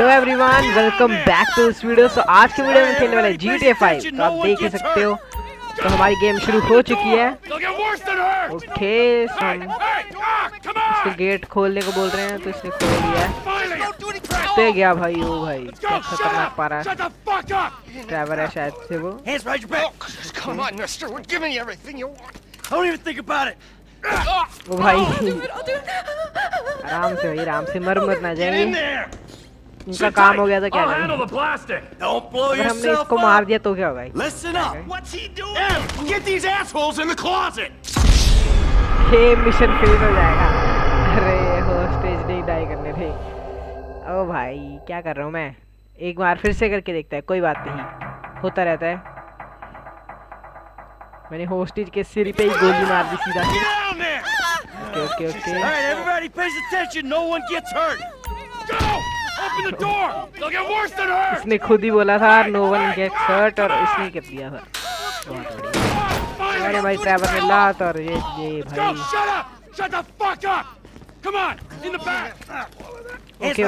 Hello everyone, welcome back to this video. So आज के video में खेलने वाले GTA 5। तो आप देख ही सकते हो, तो हमारी गेम शुरू हो चुकी है। ओके, इसके गेट खोलने को बोल रहे हैं, तो इसने खोल दिया। तो गया भाई, ओ भाई खतरनाक पा रहा है। ड्राइवर है शायद से वो। ओ भाई आराम से भाई, आराम से मर ना जाएंगे। इनका काम हो गया था क्या? अगर हमने इसको मार दिया तो क्या होगा? ये मिशन फेल हो जाएगा। अरे होस्टेज नहीं डाई करने थे। ओ भाई क्या कर रहा हूँ मैं? एक बार फिर से करके देखता है, कोई बात नहीं, होता रहता है। मैंने होस्टेज के सिर पे ही गोली मार दी सीधा। ओके ओके ओके, इसने खुद ही बोला था नो वन गेट्स हर्ट, और इसने कर दिया था। अरे भाई ड्राइवर ने लात, और ये भाई ओके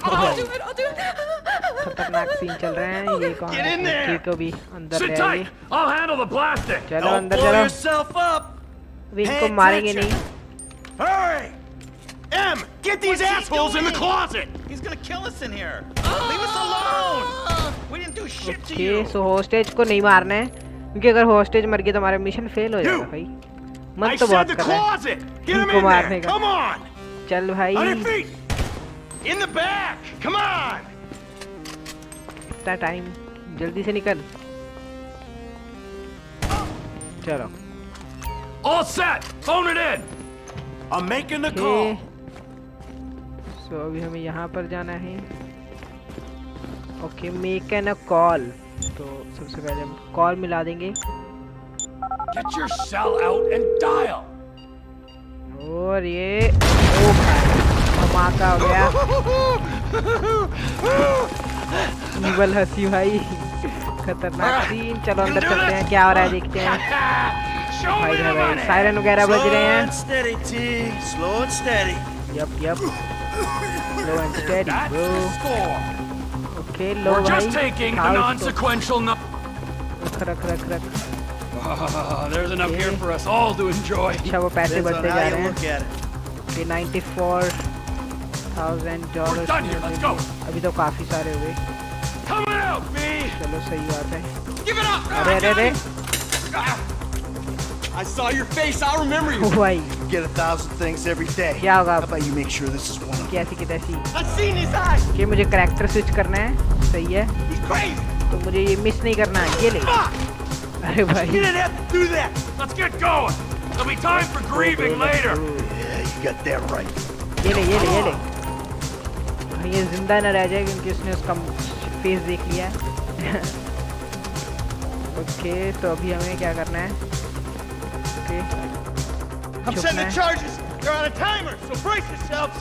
ओके। खतरनाक सीन चल रहे हैं। ये कौन है? को भी अंदर ले आइए। चलो अंदर चलो, इनको मारेंगे नहीं। Hurry! M, get these assholes in the closet. He's going to kill us in here. Leave us alone. We didn't do shit to you. So hostage को नहीं मारना है, क्योंकि अगर hostage मर गया तो हमारा mission fail हो जाएगा भाई। मत तो बात कर रहे हैं इनको मारने का। चल भाई। In the back. Come on. इतना टाइम, जल्दी से निकल। चलो। All set. Phone it in. I'm making the call. So अभी हमें यहाँ पर जाना है। Okay, make an a call. तो सबसे पहले हम कॉल मिला देंगे। Get your cell out and dial. और ये धमाका हो गया। निवल हंसी भाई, खतरनाक सीन। चलो अंदर चलते हैं, क्या हो रहा है देखते हैं। भाई भाई सायरन वगैरह बज रहे हैं। Slow and steady, yup yup, slow and steady bro. Okay लो भाई, रख। There is enough here for us all to enjoy. अच्छा वो पैसे बचते जा रहे हैं। ओके $94,000 अभी तो काफी सारे हुए। चलो सही बात है। अरे अरे अरे, I saw your face, I remember you. Wait. You get 1,000 things every day. How about you make sure this is one of them? I've seen his eyes. कि मुझे कैरेक्टर स्विच करना है, सही है? He's crazy. तो मुझे ये miss नहीं करना है, ये ले। अरे भाई। You didn't have to do that. Let's get going. There'll be time for grieving later. Yeah, you got that right. ये ले। भाई ये जिंदा ना रह जाए क्योंकि उसने उसका फेस देख लिया। ओके, तो अभी हमें क्या करना है? I'm sending the charges. They're on a timer, so brace yourselves.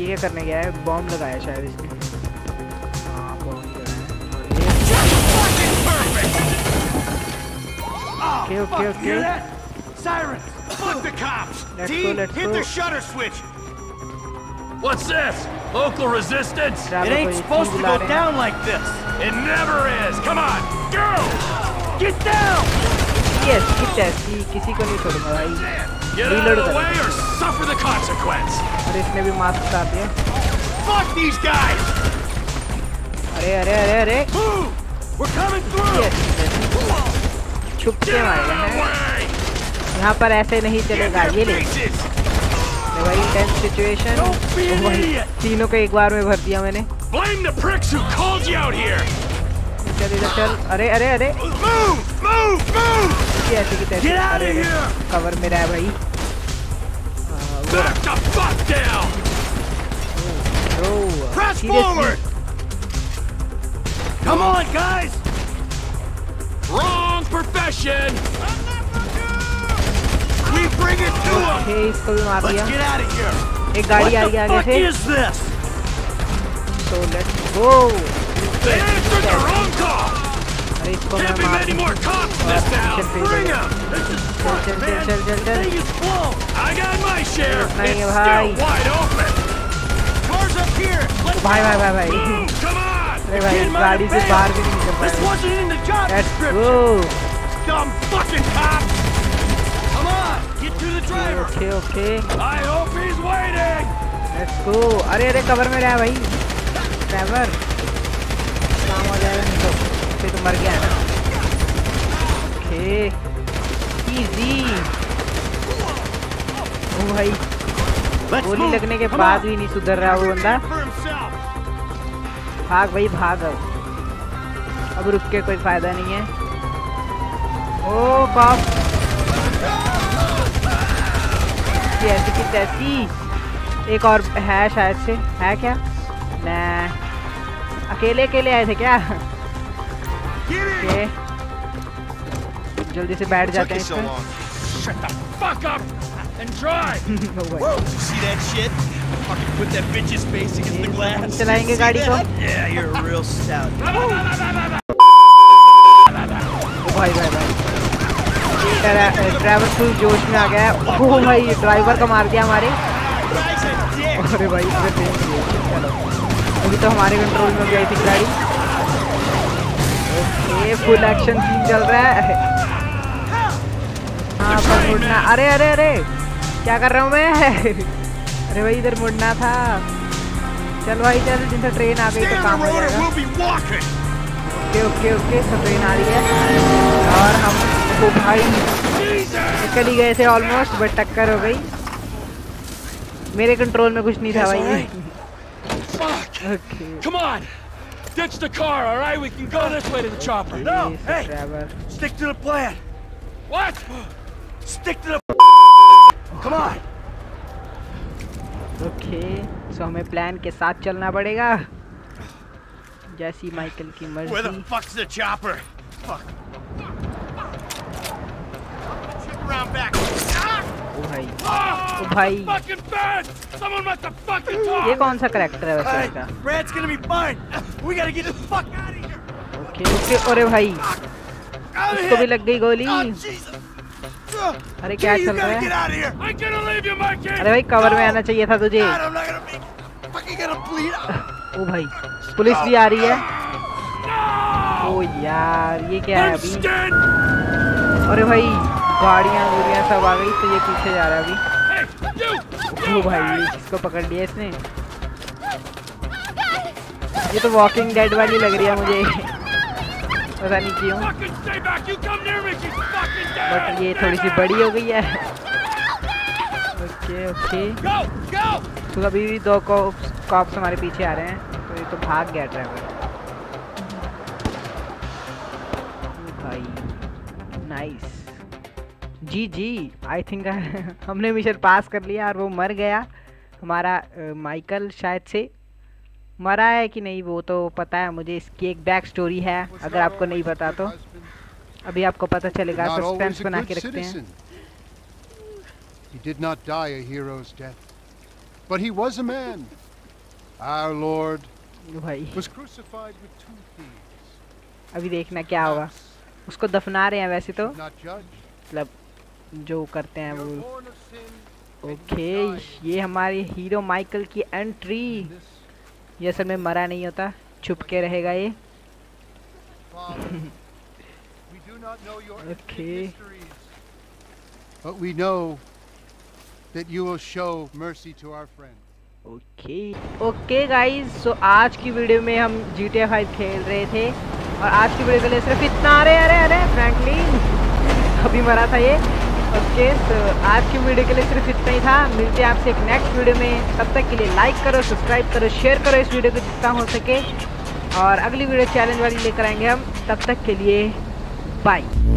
ये क्या करने गया है? बॉम्ब लगाया शायद इसने। हाँ बॉम्ब लगाया। Okay. Sirens. Fuck the cops. Team, hit the shutter switch. What's this? Local resistance? It ain't supposed to go down like this. It never is. Come on, go. Get down. Yes, किसी को नहीं छोड़ूंगा भाई। Reload करो। अरे इसने भी mask उतार दिया। अरे। छुप के मारेगा है। यहाँ पर ऐसे नहीं चलेगा, ये ले। भाई इंटेंस सिचुएशन, तीनों को एक बार में भर दिया मैंने। चल। अरे। ऐसे की तैसे कवर में रहा है भाई। इसको भी मार दिया। एक गाड़ी आ गई आगे से। So let's go. अरे इसको मैं मार दूँ। चल चल चल चल चल। गाड़ी से बाहर भी नहीं निकल। अरे अरे कवर में रहा भाई ड्राइवर, काम हो जाएगा नहीं तो फिर मर गया ना। ओ भाई गोली लगने के बाद भी नहीं सुधर रहा वो बंदा। भाग भाई भाग, अब रुक के कोई फायदा नहीं है। ओ कॉप ऐसी की तैसी। एक और है शायद से, है क्या? मैं अकेले अकेले आए थे क्या? जल्दी से बैठ जाते हैं इसमें। चलाएंगे गाड़ी को। भाई भाई भाई ड्राइवर फुल जोश में आ गया। ओह भाई ड्राइवर को मार दिया हमारे। अरे भाई अभी तो हमारे कंट्रोल में गई थी गाड़ी। ओके फुल एक्शन सीन चल रहा है। हाँ पर मुड़ना, अरे अरे अरे क्या कर रहा हूँ मैं। अरे भाई इधर मुड़ना था। चल भाई चल, जिनसे ट्रेन आ गई तो काम हो जाएगा। ओके ओके ओके सब ट्रेन आ रही है और हम तो भाई निकल ही गए थे ऑलमोस्ट, बट टक्कर हो गई। मेरे कंट्रोल में कुछ नहीं था भाई। ओके सो हमें प्लान के साथ चलना पड़ेगा। जैसी माइकल की मर्जी। ओ भाई ये कौन सा कैरेक्टर है वैसे इसका? ओके ओके अरे भाई इसको भी लग गई गोली। अरे क्या चल रहा है? अरे भाई कवर में आना चाहिए था तुझे। ओ भाई पुलिस भी आ रही है। ओ यार ये क्या है अभी? अरे भाई गाड़ियाँ सब आ गई तो ये पीछे जा रहा है अभी। ओ भाई इसको पकड़ लिया इसने। ये तो वॉकिंग डेड वाली लग रही है मुझे, पता नहीं क्यों, बट ये थोड़ी सी बड़ी हो गई है। ओके ओके तो अभी भी दो कॉप्स हमारे पीछे आ रहे हैं। तो ये तो भाग गया ड्राइवर भाई। नाइस जी आई थिंक हमने मिशन पास कर लिया और वो मर गया हमारा माइकल। शायद से मरा है कि नहीं वो तो पता है मुझे, इसकी एक बैक स्टोरी है अगर आपको नहीं पता तो अभी आपको पता चलेगा। सस्पेंस बना के रखते हैं। He did not die a hero's death, but he was a man. Our Lord was crucified with two thieves. अभी देखना क्या होगा, उसको दफना रहे हैं वैसे तो, मतलब जो करते हैं वो। ओके ये हमारे हीरो माइकल की एंट्री। ये असल में मरा नहीं होता, छुप के रहेगा ये। Okay. But we know that you will show mercy to our friend. Okay guys, so आज की वीडियो में हम GTA 5 खेल रहे थे और आज की वीडियो के लिए सिर्फ इतना। अरे अरे अरे फ्रैंकलिन अभी मरा था ये। ओके तो आज की वीडियो के लिए सिर्फ इतना ही था। मिलते हैं आपसे एक नेक्स्ट वीडियो में, तब तक के लिए लाइक करो, सब्सक्राइब करो, शेयर करो इस वीडियो को जितना हो सके, और अगली वीडियो चैलेंज वाली लेकर आएंगे हम। तब तक के लिए बाय।